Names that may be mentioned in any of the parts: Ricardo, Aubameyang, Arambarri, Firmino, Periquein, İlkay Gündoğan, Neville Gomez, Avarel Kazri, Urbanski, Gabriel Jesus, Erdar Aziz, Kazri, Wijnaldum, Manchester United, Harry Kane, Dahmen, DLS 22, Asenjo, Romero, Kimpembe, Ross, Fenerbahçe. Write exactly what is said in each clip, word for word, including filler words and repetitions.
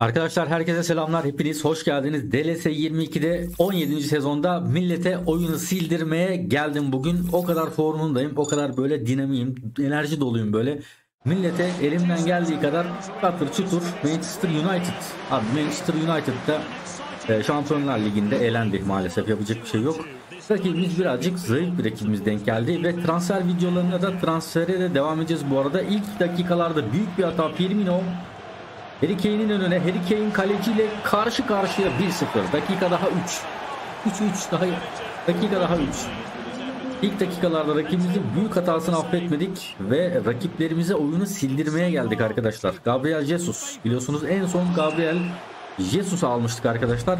Arkadaşlar herkese selamlar, hepiniz hoş geldiniz. D L S yirmi iki'de on yedinci sezonda millete oyunu sildirmeye geldim bugün. O kadar formundayım, o kadar böyle dinamiyim, enerji doluyum böyle. Millete elimden geldiği kadar katır çutur Manchester United. Abi Manchester United'da e, Şampiyonlar Ligi'nde elendi maalesef, yapacak bir şey yok. Rakibimiz birazcık zayıf bir rakibimiz denk geldi ve transfer videolarına da transfere de devam edeceğiz bu arada. İlk dakikalarda büyük bir hata Firmino. Harry Kane'in önüne, Harry Kane kaleciyle karşı karşıya bir sıfır. Dakika daha üç. üç üç daha. Dakika daha üç. İlk dakikalarda rakibimizin büyük hatasını affetmedik ve rakiplerimize oyunu sildirmeye geldik arkadaşlar. Gabriel Jesus, biliyorsunuz en son Gabriel Jesus'u almıştık arkadaşlar.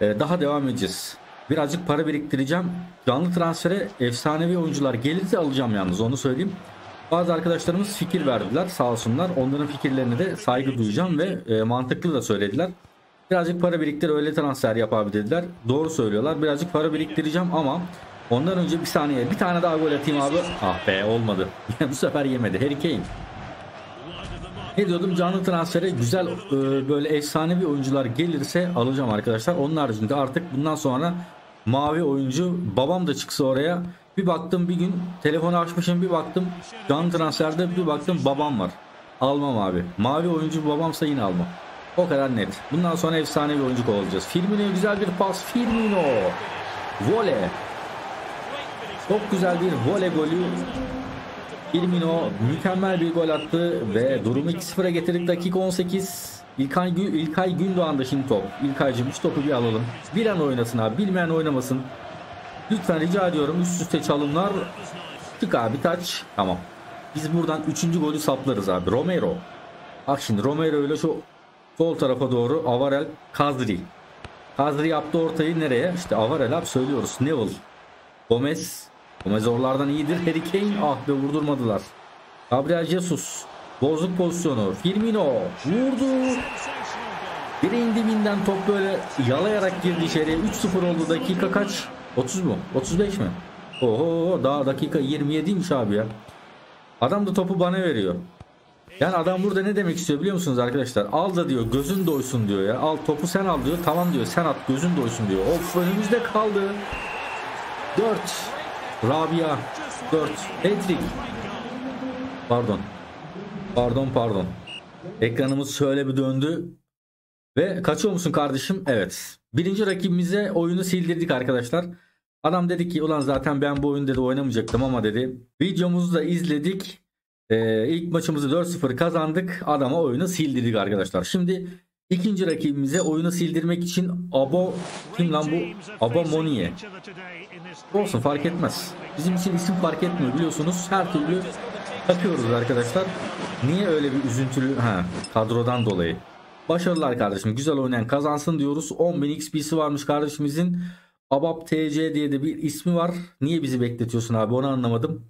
Ee, daha devam edeceğiz. Birazcık para biriktireceğim. Canlı transfere efsanevi oyuncular gelirse alacağım, yalnız onu söyleyeyim. Bazı arkadaşlarımız fikir verdiler, sağ olsunlar. Onların fikirlerine de saygı duyacağım ve e, mantıklı da söylediler. Birazcık para biriktir, öyle transfer yap abi dediler. Doğru söylüyorlar. Birazcık para biriktireceğim ama ondan önce bir saniye bir tane daha gol atayım abi. Ah be, olmadı. Bu sefer yemedi Harry Kane. Ne diyordum? Canlı transfere güzel e, böyle efsanevi oyuncular gelirse alacağım arkadaşlar. Onun haricinde artık bundan sonra mavi oyuncu babam da çıksa oraya. Bir baktım bir gün telefonu açmışım, bir baktım canlı transferde, bir baktım babam var. Almam abi. Mavi oyuncu babamsa yine almam. O kadar net. Bundan sonra efsane bir oyuncu olacağız. Firmino, güzel bir pas. Firmino. Vole. Çok güzel bir vole golü. Firmino mükemmel bir gol attı ve durumu iki sıfıra getirdik. Dakika on sekiz. İlkay, İlkay Gündoğan'da şimdi top. İlkay'cığım şu topu bir alalım. Bilen oynasın abi. Bilmeyen oynamasın. Lütfen rica ediyorum, üst üste çalımlar. Çık abi, taç. Tamam. Biz buradan üçüncü golü saplarız abi. Romero. Bak şimdi Romero ile şu sol tarafa doğru Avarel Kazri. Kazri yaptı ortayı nereye? İşte Avarel abi, söylüyoruz. Neville Gomez. Gomez oralardan iyidir. Harry Kane. Ah be, vurdurmadılar. Gabriel Jesus. Bozuk pozisyonu. Firmino. Vurdu. Direğin dibinden top böyle yalayarak girdi içeriye. üç sıfır oldu. Dakika kaç? otuz mu? otuz beş mi? Oho, daha dakika yirmi yediymiş abi ya. Adam da topu bana veriyor. Yani adam burada ne demek istiyor biliyor musunuz arkadaşlar? Al da diyor, gözün doysun diyor ya. Al topu sen al diyor. Tamam diyor, sen at gözün doysun diyor. Of, önümüzde kaldı. dört. Rabia. dört. Patrick. Pardon. Pardon pardon. Ekranımız şöyle bir döndü. Ve kaçıyor musun kardeşim? Evet. Birinci rakibimize oyunu sildirdik arkadaşlar. Adam dedi ki ulan zaten ben bu oyunu dedi oynamayacaktım ama dedi. Videomuzu da izledik. Ee, ilk maçımızı dört sıfır kazandık. Adama oyunu sildirdik arkadaşlar. Şimdi ikinci rakibimize oyunu sildirmek için Abo... Kim lan bu? Aubameyang. Olsun, fark etmez. Bizim için isim fark etmiyor biliyorsunuz. Her türlü takıyoruz arkadaşlar. Niye öyle bir üzüntülü? Ha, kadrodan dolayı. Başarılar kardeşim. Güzel oynayan kazansın diyoruz. on bin X P'si varmış kardeşimizin. ABAP T C diye de bir ismi var. Niye bizi bekletiyorsun abi? Onu anlamadım.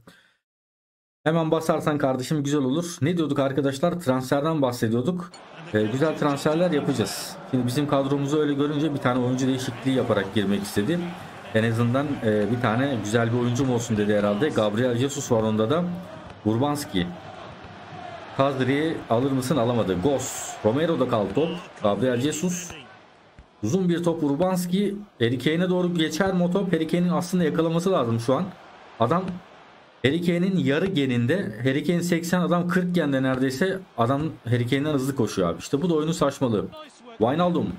Hemen basarsan kardeşim güzel olur. Ne diyorduk arkadaşlar? Transferden bahsediyorduk. Ee, güzel transferler yapacağız. Şimdi bizim kadromuzu öyle görünce bir tane oyuncu değişikliği yaparak girmek istedi. En azından e, bir tane güzel bir oyuncum olsun dedi herhalde. Gabriel Jesus var onda da. Urbanski. Kazri'yi alır mısın? Alamadı. Goss. Romero'da kaldı top. Gabriel Jesus. Uzun bir top. Urbanski. Harry Kane'e doğru geçer mi o top? Harry Kane'in aslında yakalaması lazım şu an. Adam Harry Kane'in yarı geninde. Harry Kane seksen, adam kırk gende neredeyse. Adam Harry Kane'den hızlı koşuyor abi. İşte bu da oyunun saçmalığı. Wijnaldum.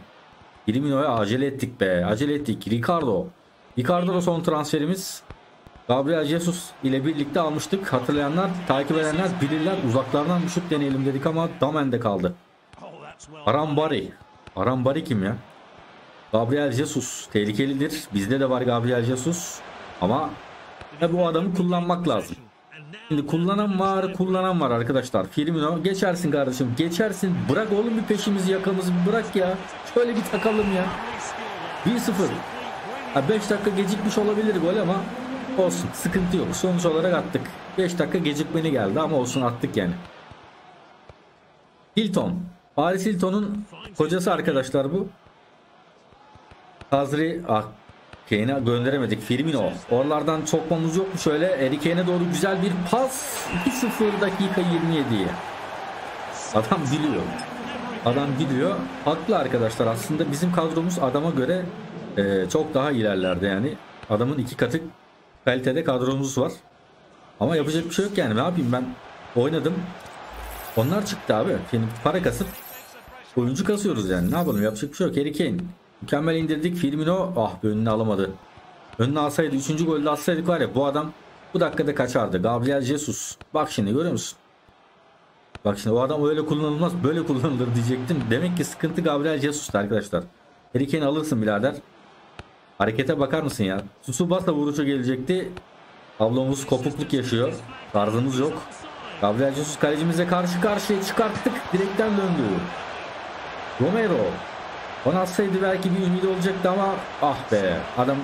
Firmino'ya acele ettik be. Acele ettik. Ricardo. Ricardo da son transferimiz. Gabriel Jesus ile birlikte almıştık. Hatırlayanlar, takip edenler bilirler. Uzaklardan bir şut deneyelim dedik ama Dahmen'de kaldı. Arambarri. Arambarri kim ya? Gabriel Jesus tehlikelidir. Bizde de var Gabriel Jesus. Ama bu adamı kullanmak lazım. Şimdi kullanan var, kullanan var arkadaşlar. Firmino, geçersin kardeşim, geçersin. Bırak oğlum bir peşimizi, yakamızı bırak ya. Şöyle bir takalım ya. bir sıfır. beş dakika gecikmiş olabilir gol ama olsun, sıkıntı yok, sonuç olarak attık. beş dakika gecikmeli geldi ama olsun, attık yani. Hilton, Paris Hilton'un kocası arkadaşlar bu. Kazri, ah, Kane'e gönderemedik. Firmino, oralardan çokmamız yok mu şöyle? Harry Kane'e doğru güzel bir pas. iki sıfır dakika yirmi yedi'ye. Adam biliyor. Adam gidiyor. Haklı arkadaşlar, aslında bizim kadromuz adama göre e, çok daha ilerlerde yani. Adamın iki katı kalitede kadromuz var. Ama yapacak bir şey yok yani. Ne yapayım, ben oynadım. Onlar çıktı abi. Şimdi para kasıp oyuncu kasıyoruz yani. Ne yapalım, yapacak bir şey yok. Harry Kane. Mükemmel indirdik. Firmino ah be, önünü alamadı. Önünü alsaydı, üçüncü golde atsaydık var ya, bu adam bu dakikada kaçardı. Gabriel Jesus. Bak şimdi görüyor musun? Bak şimdi o adam öyle kullanılmaz, böyle kullanılır diyecektim. Demek ki sıkıntı Gabriel Jesus'ta arkadaşlar. Harry Kane alırsın birader. Harekete bakar mısın ya? Tsubasa vuruşu gelecekti. Ablamız kopukluk yaşıyor. Tarzımız yok. Gabriel Jesus kalecimize karşı karşıya, çıkarttık. Direkten döndü. Romero. Onu atsaydı belki bir ümidi olacaktı ama ah be. Adam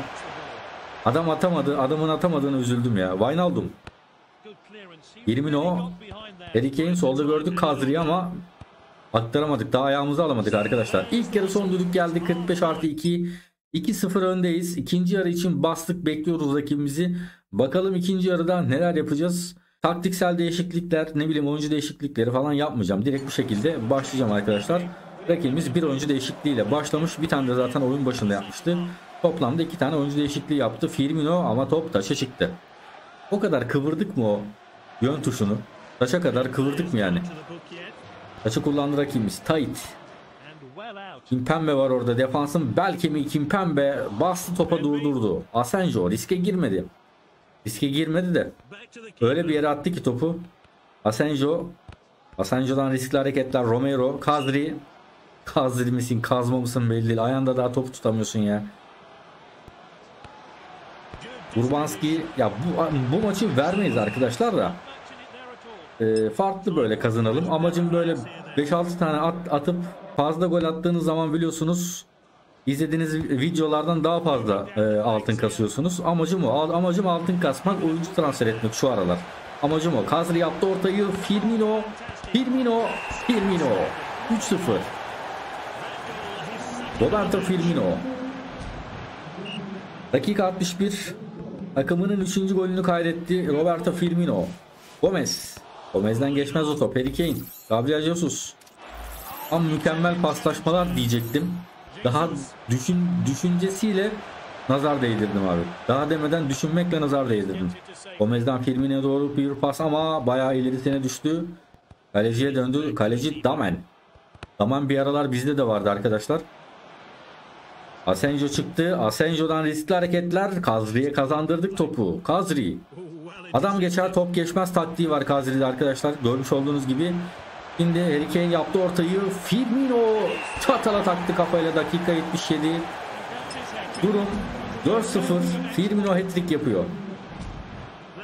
adam atamadı. Adamın atamadığını üzüldüm ya. Wijnaldum. yirmi no. Harry Kane solda gördük Kazri'yi ama aktaramadık. Daha ayağımızı alamadık arkadaşlar. İlk yarı son düdük geldi. kırk beş artı iki. iki sıfır öndeyiz. İkinci yarı için bastık, bekliyoruz rakibimizi. Bakalım ikinci yarıda neler yapacağız. Taktiksel değişiklikler, ne bileyim oyuncu değişiklikleri falan yapmayacağım. Direkt bu şekilde başlayacağım arkadaşlar. Rakibimiz bir oyuncu değişikliğiyle başlamış. Bir tane de zaten oyun başında yapmıştı. Toplamda iki tane oyuncu değişikliği yaptı Firmino ama top taşa çıktı. O kadar kıvırdık mı o yön tuşunu? Taşa kadar kıvırdık mı yani? Taşı kullandı rakibimiz. Tight. Kimpembe var orada. Defansın bel kemiği Kimpembe. Bastı topa, durdurdu. Asenjo riske girmedi. Riske girmedi de öyle bir yere attı ki topu. Asenjo. Asenjo'dan riskli hareketler. Romero. Kazri. Kazri misin, kazma mısın belli değil. Ayağında daha topu tutamıyorsun ya. Urbanski. Ya bu, bu maçı vermeyiz arkadaşlar da. E, farklı böyle kazanalım. Amacım böyle beş altı tane at, atıp fazla gol attığınız zaman biliyorsunuz izlediğiniz videolardan daha fazla e, altın kasıyorsunuz. Amacım o. Amacım altın kasmak, oyuncu transfer etmek şu aralar. Amacım o. Kazri yaptı ortayı. Firmino. Firmino. Firmino. üç sıfır. Roberto Firmino. Dakika altmış bir. Akımının üçüncü golünü kaydetti Roberto Firmino. Gomez. Gomez'den geçmez o top. Periquein. Gabriel Jesus. Tam mükemmel paslaşmalar diyecektim. Daha düşün, düşüncesiyle nazar değdirdim abi. Daha demeden düşünmekle nazar değdirdim. Gomez'den Firmino'ya doğru bir pas ama bayağı ilerisine düştü. Kaleciye döndü. Kaleci Dahmen. Dahmen bir aralar bizde de vardı arkadaşlar. Asenjo çıktı. Asenjo'dan riskli hareketler. Kazri'ye kazandırdık topu. Kazri. Adam geçer top geçmez taktiği var Kazri'de arkadaşlar. Görmüş olduğunuz gibi. Şimdi Harry Kane yaptı ortayı. Firmino çatala taktı kafayla. Dakika yetmiş yedi. Durum dört sıfır. Firmino hat-trick yapıyor.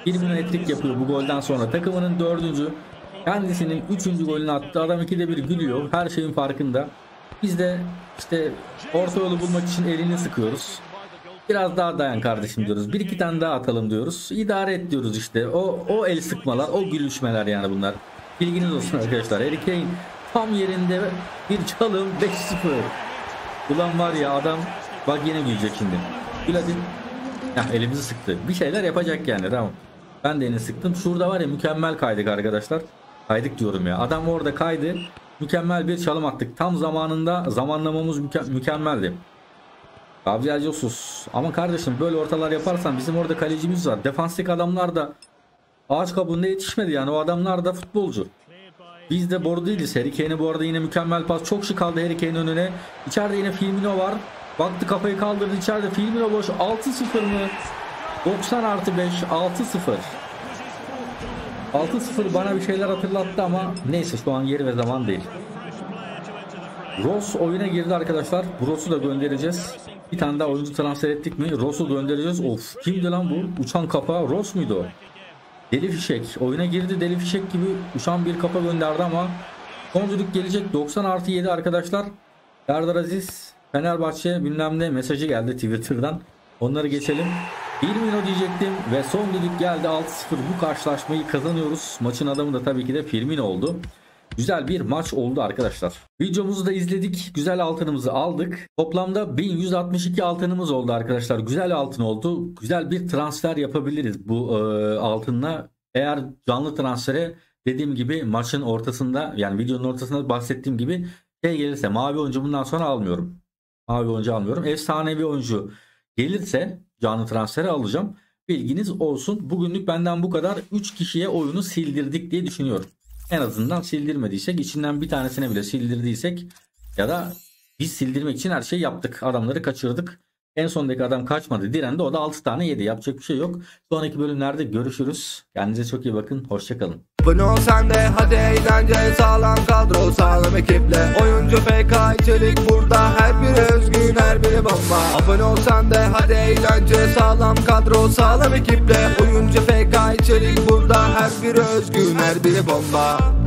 Firmino hat-trick yapıyor bu golden sonra. Takımının dördüncü. Kendisinin üçüncü golünü attı. Adam ikide bir gülüyor. Her şeyin farkında. Biz de işte orta yolu bulmak için elini sıkıyoruz. Biraz daha dayan kardeşim diyoruz. Bir iki tane daha atalım diyoruz. İdare et diyoruz işte. O, o el sıkmalar, o gülüşmeler yani bunlar. Bilginiz olsun arkadaşlar. Harry Kane tam yerinde bir çalım. Beş sıfır. Ulan var ya adam. Bak yine gülecek şimdi. Gül hadi. Heh, elimizi sıktı. Bir şeyler yapacak yani, tamam. Ben de elini sıktım. Şurada var ya, mükemmel kaydık arkadaşlar. Kaydık diyorum ya. Adam orada kaydı. Mükemmel bir çalım attık. Tam zamanında, zamanlamamız müke mükemmeldi. Gabriel Jesus. Ama kardeşim böyle ortalar yaparsan, bizim orada kalecimiz var. Defanslık adamlar da ağaç kabuğunda yetişmedi yani, o adamlar da futbolcu. Biz de boru değiliz. Harry Kane'e bu arada yine mükemmel pas. Çok şık aldı Harry Kane'in önüne. İçeride yine Firmino var. Baktı kafayı kaldırdı, içeride Firmino boş. altı sıfır mı? doksan artı beş. altı sıfır. altı sıfır bana bir şeyler hatırlattı ama neyse, şu an yeri ve zaman değil. Ross oyuna girdi arkadaşlar. Ross'u da göndereceğiz. Bir tane daha oyuncu transfer ettik mi? Ross'u göndereceğiz. Of, kimdi lan bu? Uçan kafa Ross muydu o? Deli fişek. Oyuna girdi, deli fişek gibi uçan bir kafa gönderdi ama son düdük gelecek. doksan artı yedi arkadaşlar. Erdar Aziz Fenerbahçe bilmem ne mesajı geldi Twitter'dan. Onları geçelim. Firmino diyecektim ve son düdük geldi. altı sıfır bu karşılaşmayı kazanıyoruz. Maçın adamı da tabii ki de Firmino oldu. Güzel bir maç oldu arkadaşlar. Videomuzu da izledik. Güzel altınımızı aldık. Toplamda bin yüz altmış iki altınımız oldu arkadaşlar. Güzel altın oldu. Güzel bir transfer yapabiliriz bu e, altınla. Eğer canlı transfere dediğim gibi maçın ortasında, yani videonun ortasında bahsettiğim gibi şey gelirse, mavi oyuncu bundan sonra almıyorum. Mavi oyuncu almıyorum. Efsanevi oyuncu gelirse canlı transferi alacağım. Bilginiz olsun. Bugünlük benden bu kadar. üç kişiye oyunu sildirdik diye düşünüyorum. En azından sildirmediysek, içinden bir tanesine bile sildirdiysek ya da biz sildirmek için her şeyi yaptık. Adamları kaçırdık. En sondaki adam kaçmadı, direndi. O da altı tane yedi. Yapacak bir şey yok. Sonraki bölümlerde görüşürüz. Kendinize çok iyi bakın. Hoşçakalın. Abone ol sen de, hadi eğlence, sağlam kadro, sağlam ekiple. Oyuncu F K içerik burada, her biri özgün, her biri bomba. Abone ol sen de, hadi eğlence, sağlam kadro, sağlam ekiple. Oyuncu F K içerik burada, her biri özgün, her biri bomba.